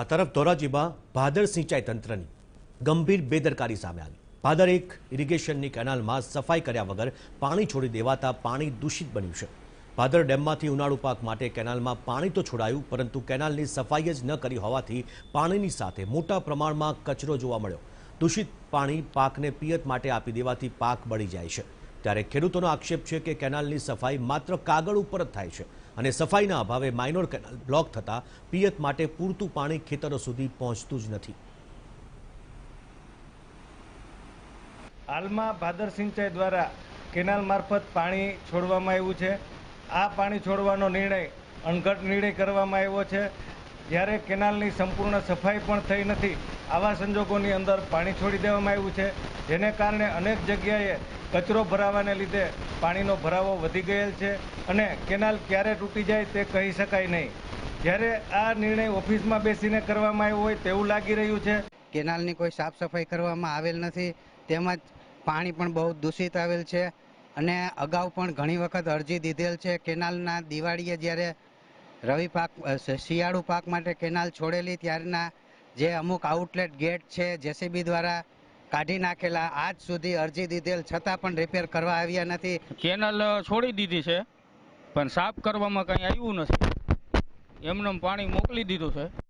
आ तरफ ધોરાજી में ભાદર સિંચાઈ તંત્રની ગંભીર બેદરકારી સામે આવી। ભાદર એક ઇરિગેશનની કેનાલમાં સફાઈ કર્યા વગર પાણી છોડી દેવાતા પાણી દૂષિત બન્યું છે। ભાદર ડેમમાંથી ઉનાળુ પાક માટે કેનાલમાં પાણી તો છોડાયું, પરંતુ કેનાલની સફાઈ જ ન કરી હોવાથી પાણીની સાથે મોટા પ્રમાણમાં કચરો જોવા મળ્યો। દૂષિત પાણી પાકને પિયત માટે આપી દેવાથી પાક બળી જાય છે। ત્યારે ખેડૂતોનો આક્ષેપ છે કે કેનાલની સફાઈ માત્ર કાગળ ઉપર જ થાય છે અને સફાઈના અભાવે માઇનોર કેનાલ બ્લોક થતા પિયત માટે પૂરતું પાણી ખેતરો સુધી પહોંચતું જ નથી। હાલમાં ભાદર સિંચાઈ દ્વારા કેનાલ મારફત પાણી છોડવામાં આવ્યું છે। આ પાણી છોડવાનો નિર્ણય અણઘડ નિર્ણય કરવામાં આવ્યો છે, જ્યારે કેનાલની સંપૂર્ણ સફાઈ પણ થઈ નથી। આવા સંજોગોની અંદર પાણી છોડી દેવામાં આવ્યું છે, જેને કારણે અનેક જગ્યાએ કચરો ભરાવાને લીધે પાણીનો ભરાવો વધી ગયેલ છે અને કેનાલ ક્યારે તૂટી જાય તે કહી શકાય નહીં। જ્યારે આ નિર્ણય ઓફિસમાં બેસીને કરવામાં આવ્યો હોય તેવું લાગી રહ્યું છે। કેનાલની કોઈ સાફ સફાઈ કરવામાં આવેલ નથી, તેમજ પાણી પણ બહુ દૂષિત આવેલ છે અને અગાઉ પણ ઘણી વખત અરજી દીધેલ છે। કેનાલના દિવાળીએ જ્યારે રવિ પાક શિયાળુ પાક માટે કેનાલ છોડેલી ત્યારના જે અમુક આઉટલેટ ગેટ છે જેસીબી દ્વારા કાઢી નાખેલા, આજ સુધી અરજી દીધેલ છતાં પણ રિપેર કરવા આવ્યા નથી। કેનાલ છોડી દીધી છે પણ સાફ કરવામાં કંઈ આવ્યું નથી, એમનેમ પાણી મોકલી દીધું છે।